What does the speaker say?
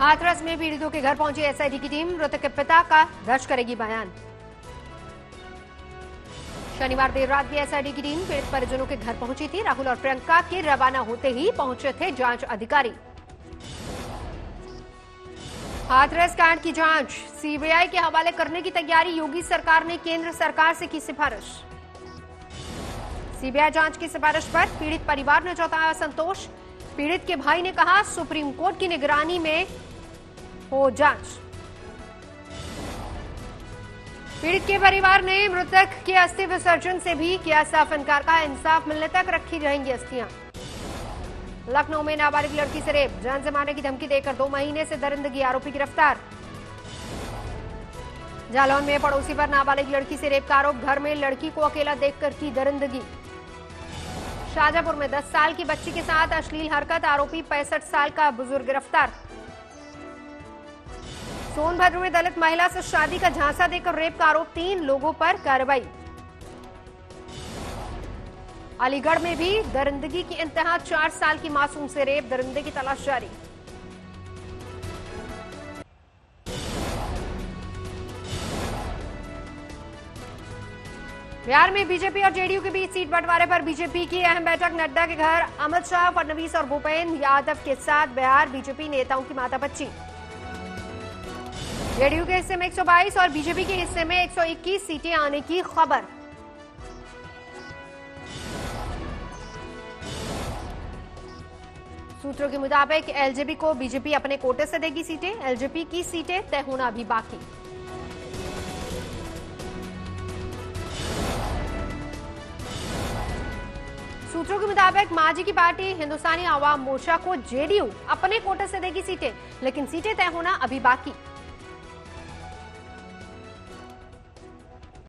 हाथरस में पीड़ितों के घर पहुंची एसआईटी की टीम, मृतक के पिता का दर्ज करेगी बयान। शनिवार देर रात भी एसआईटी की टीम पीड़ित परिजनों के घर पहुंची थी। राहुल और प्रियंका के रवाना होते ही पहुंचे थे जांच अधिकारी। हाथरस कांड की जांच सीबीआई के हवाले करने की तैयारी, योगी सरकार ने केंद्र सरकार से की सिफारिश। सीबीआई जांच की सिफारिश पर पीड़ित परिवार ने जताया संतोष। पीड़ित के भाई ने कहा सुप्रीम कोर्ट की निगरानी में हो जांच। पीड़ित के परिवार ने मृतक के अस्थि विसर्जन से भी किया साफ इनकार, का इंसाफ मिलने तक रखी रहेंगी अस्थियां। लखनऊ में नाबालिग लड़की से रेप, जान से मारने की धमकी देकर 2 महीने से दरिंदगी, आरोपी गिरफ्तार। जालौन में पड़ोसी पर नाबालिग लड़की से रेप का आरोप, घर में लड़की को अकेला देखकर की दरिंदगी। शाजापुर में 10 साल की बच्ची के साथ अश्लील हरकत, आरोपी 65 साल का बुजुर्ग गिरफ्तार। सोनभद्र में दलित महिला से शादी का झांसा देकर रेप का आरोप, 3 लोगों पर कार्रवाई। अलीगढ़ में भी दरिंदगी की इंतहा, 4 साल की मासूम से रेप, दरिंदे की तलाश जारी। बिहार में बीजेपी और जेडीयू के बीच सीट बंटवारे पर बीजेपी की अहम बैठक, नड्डा के घर अमित शाह, फडणवीस और भूपेन्द्र यादव के साथ बिहार बीजेपी नेताओं की माथापच्ची। जेडीयू के हिस्से में 122 और बीजेपी के हिस्से में 121 सीटें आने की खबर। सूत्रों के मुताबिक एलजेपी को बीजेपी अपने कोटे से देगी सीटें, एलजेपी की सीटें तय होना भी बाकी। सूत्रों के मुताबिक मांझी की पार्टी हिंदुस्तानी आवाम मोर्चा को जेडीयू अपने कोटे से देगी सीटें, लेकिन सीटें तय होना अभी बाकी।